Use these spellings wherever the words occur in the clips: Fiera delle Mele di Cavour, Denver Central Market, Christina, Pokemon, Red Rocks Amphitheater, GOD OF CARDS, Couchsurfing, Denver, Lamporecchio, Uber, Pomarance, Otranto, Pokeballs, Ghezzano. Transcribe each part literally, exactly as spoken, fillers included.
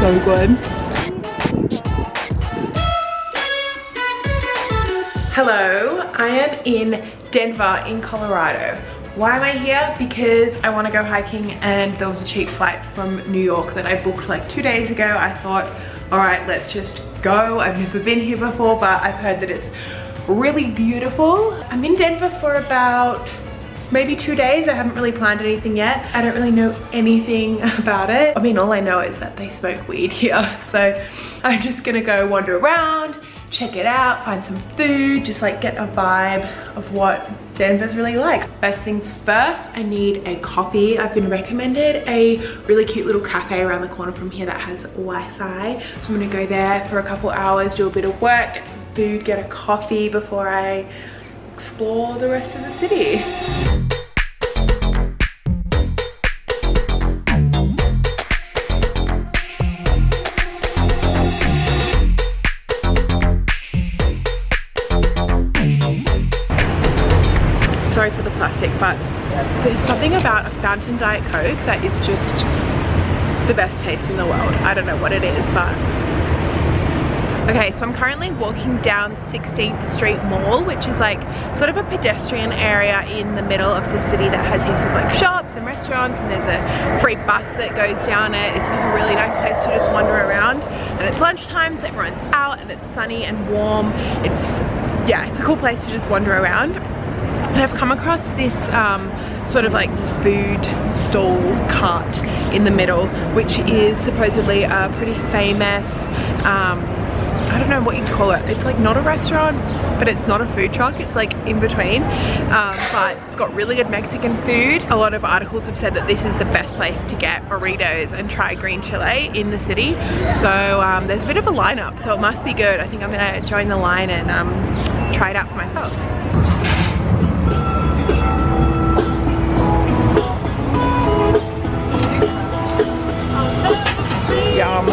so good. Hello, I am in Denver in Colorado. Why am I here? Because I want to go hiking and there was a cheap flight from New York that I booked like two days ago. I thought, all right, let's just go. I've never been here before, but I've heard that it's really beautiful. I'm in Denver for about maybe two days. I haven't really planned anything yet. I don't really know anything about it. I mean, all I know is that they smoke weed here. So I'm just gonna go wander around, check it out, find some food, just like get a vibe of what Denver's really like. First things first, I need a coffee. I've been recommended a really cute little cafe around the corner from here that has Wi-Fi. So I'm gonna go there for a couple hours, do a bit of work, get some food, get a coffee before I explore the rest of the city. Sorry for the plastic, but there's something about a fountain Diet Coke that is just the best taste in the world. I don't know what it is, but... Okay, so I'm currently walking down sixteenth Street Mall, which is like sort of a pedestrian area in the middle of the city that has heaps of like shops and restaurants, and there's a free bus that goes down it. It's like a really nice place to just wander around, and it's lunchtime, so everyone's out, and it's sunny and warm. It's, yeah, it's a cool place to just wander around. And I've come across this um, sort of like food stall cart in the middle, which is supposedly a pretty famous, um, I don't know what you'd call it. It's like not a restaurant, but it's not a food truck. It's like in between, um, but it's got really good Mexican food. A lot of articles have said that this is the best place to get burritos and try green chile in the city. So um, there's a bit of a lineup, so it must be good. I think I'm gonna join the line and um, try it out for myself. Yum.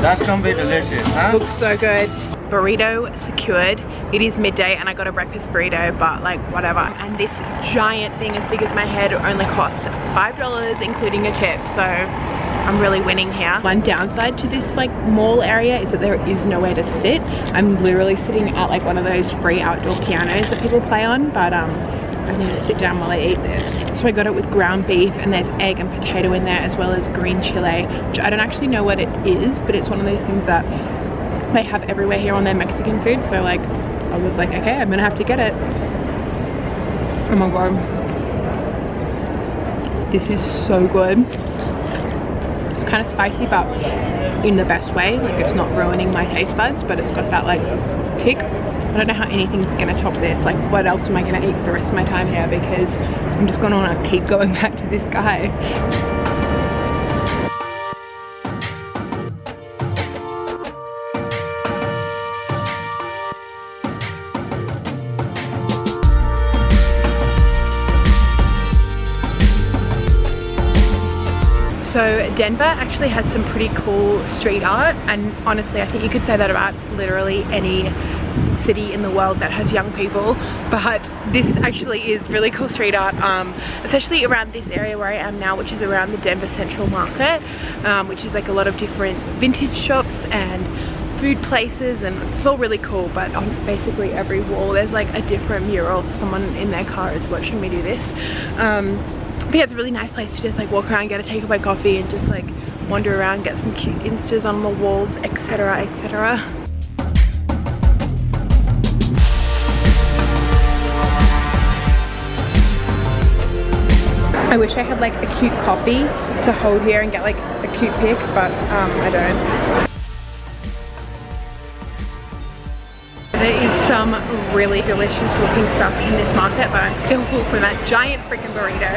That's gonna be delicious, huh? Looks so good. Burrito secured. It is midday and I got a breakfast burrito, but like whatever. And this giant thing as big as my head only cost five dollars including a tip, so I'm really winning here. One downside to this like mall area is that there is nowhere to sit. I'm literally sitting at like one of those free outdoor pianos that people play on, but um, I need to sit down while I eat this. So I got it with ground beef, and there's egg and potato in there, as well as green chile, which I don't actually know what it is, but it's one of those things that they have everywhere here on their Mexican food. So like, I was like, okay, I'm gonna have to get it. Oh my God. This is so good. It's kind of spicy, but in the best way. Like it's not ruining my taste buds, but it's got that like kick. I don't know how anything's gonna top this. Like what else am I gonna eat for the rest of my time here, because I'm just gonna wanna keep going back to this guy. So Denver actually has some pretty cool street art, and honestly I think you could say that about literally any city in the world that has young people, but this actually is really cool street art, um, especially around this area where I am now, which is around the Denver Central Market, um, which is like a lot of different vintage shops and food places, and it's all really cool. But on basically every wall there's like a different mural. Someone in their car is watching me do this. Um, but yeah, it's a really nice place to just like walk around, get a takeaway coffee and just like wander around, get some cute instas on the walls, etc, et cetera. I wish I had like a cute copy to hold here and get like a cute pic, but um, I don't. There is some really delicious looking stuff in this market, but I'm still full from that giant freaking burrito.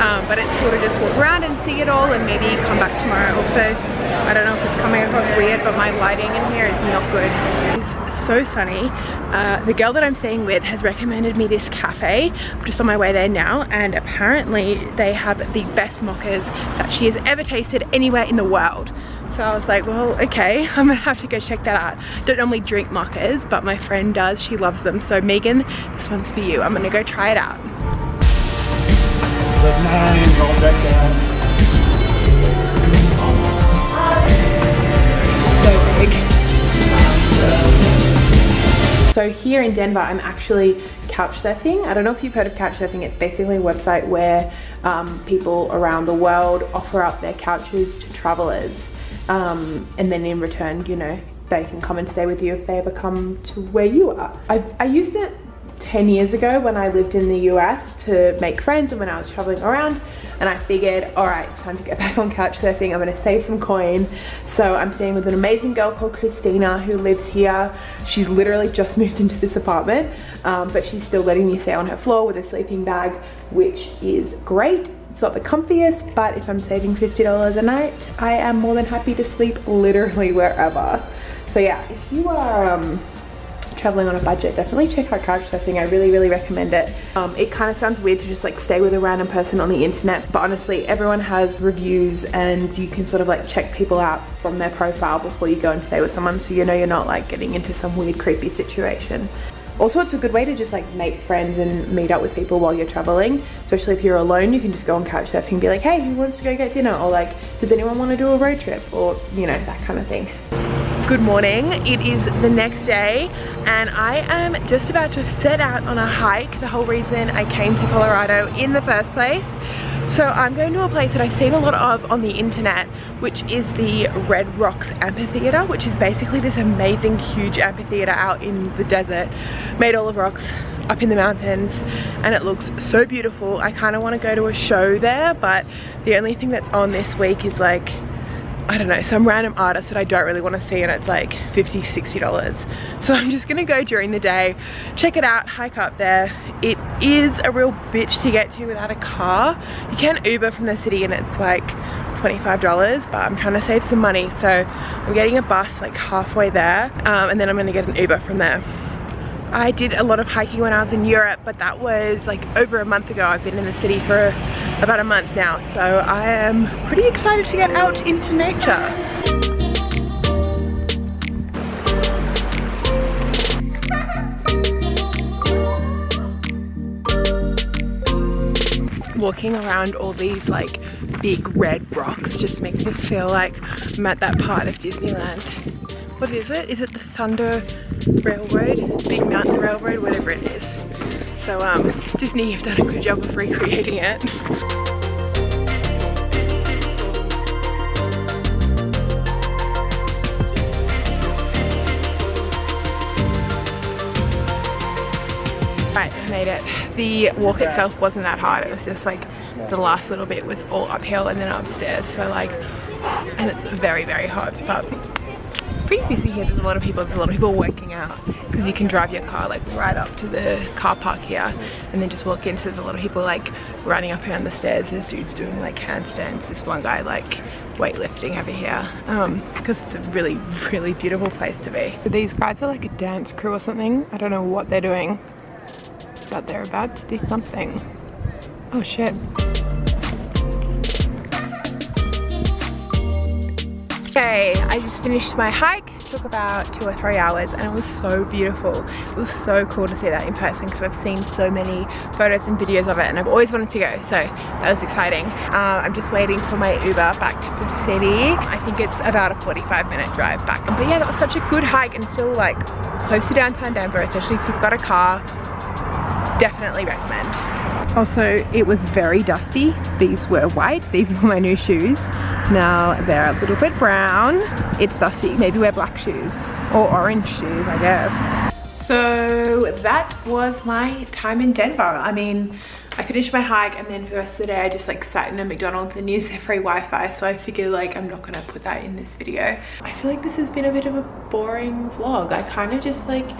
Um, but it's cool to just walk around and see it all and maybe come back tomorrow. Also, I don't know if it's coming across weird, but my lighting in here is not good. It's so sunny. Uh, the girl that I'm staying with has recommended me this cafe. I'm just on my way there now, and apparently they have the best mochas that she has ever tasted anywhere in the world. So I was like, well, okay, I'm gonna have to go check that out. Don't normally drink mochas, but my friend does, she loves them. So Megan, this one's for you. I'm gonna go try it out. Good morning, go back down. here in Denver, I'm actually couchsurfing. I don't know if you've heard of couchsurfing. It's basically a website where um, people around the world offer up their couches to travelers. Um, and then in return, you know, they can come and stay with you if they ever come to where you are. I, I used it ten years ago when I lived in the U S to make friends and when I was traveling around, and I figured, all right, it's time to get back on couch surfing. I'm gonna save some coin. So I'm staying with an amazing girl called Christina who lives here. She's literally just moved into this apartment, um, but she's still letting me stay on her floor with a sleeping bag, which is great. It's not the comfiest, but if I'm saving fifty dollars a night, I am more than happy to sleep literally wherever. So yeah, if you are um, traveling on a budget, definitely check out couchsurfing. I really, really recommend it. Um, it kind of sounds weird to just like stay with a random person on the internet, but honestly, everyone has reviews and you can sort of like check people out from their profile before you go and stay with someone, so you know you're not like getting into some weird, creepy situation. Also, it's a good way to just like make friends and meet up with people while you're traveling, especially if you're alone. You can just go on couchsurfing and be like, hey, who wants to go get dinner? Or like, does anyone want to do a road trip? Or, you know, that kind of thing. Good morning, it is the next day and I am just about to set out on a hike, the whole reason I came to Colorado in the first place. So I'm going to a place that I've seen a lot of on the internet, which is the Red Rocks Amphitheater, which is basically this amazing huge amphitheater out in the desert, made all of rocks, up in the mountains, and it looks so beautiful. I kind of want to go to a show there, but the only thing that's on this week is like, I don't know, some random artist that I don't really want to see, and it's like fifty, sixty dollars. So I'm just gonna go during the day, check it out, hike up there. It is a real bitch to get to without a car. You can Uber from the city and it's like twenty-five dollars, but I'm trying to save some money, so I'm getting a bus like halfway there, um, and then I'm gonna get an Uber from there. I did a lot of hiking when I was in Europe, but that was like over a month ago. I've been in the city for about a month now, so I am pretty excited to get out into nature. Walking around all these like big red rocks just makes me feel like I'm at that part of Disneyland. What is it? Is it the Thunder Railroad? Big Mountain Railroad? Whatever it is. So um, Disney, you've done a good job of recreating it. Right, I made it. The walk itself wasn't that hard. It was just like the last little bit was all uphill and then upstairs. So like, and it's very, very hot, but it's pretty busy here. There's a lot of people. There's a lot of people working out because you can drive your car like right up to the car park here and then just walk in. So there's a lot of people like running up and down the stairs. There's dudes doing like handstands. This one guy like weightlifting over here, um, because it's a really, really beautiful place to be. These guys are like a dance crew or something. I don't know what they're doing, but they're about to do something. Oh shit. Okay, I just finished my hike. It took about two or three hours and it was so beautiful. It was so cool to see that in person because I've seen so many photos and videos of it and I've always wanted to go, so that was exciting. Uh, I'm just waiting for my Uber back to the city. I think it's about a forty-five minute drive back. But yeah, that was such a good hike and still like close to downtown Denver, especially if you've got a car. Definitely recommend. Also, it was very dusty. These were white. These were my new shoes. Now they're a little bit brown. It's dusty. Maybe wear black shoes or orange shoes, I guess. So that was my time in Denver. I mean, I finished my hike and then for the rest of the day I just like sat in a McDonald's and used their free Wi-Fi, so I figured like I'm not gonna put that in this video. I feel like this has been a bit of a boring vlog. I kind of just like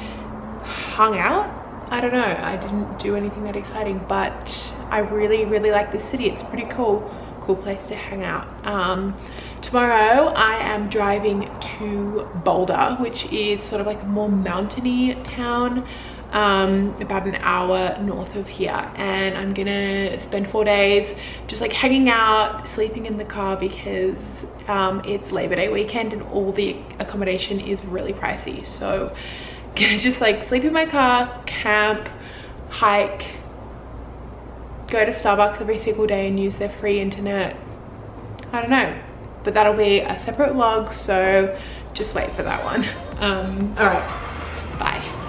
hung out. I don't know, I didn't do anything that exciting, but I really, really like this city. It's a pretty cool, cool place to hang out. Um, tomorrow I am driving to Boulder, which is sort of like a more mountainy town, um, about an hour north of here. And I'm gonna spend four days just like hanging out, sleeping in the car because um, it's Labor Day weekend and all the accommodation is really pricey. So just like sleep in my car, camp, hike, go to Starbucks every single day and use their free internet. I don't know, but that'll be a separate vlog, so just wait for that one. Um, all right, bye.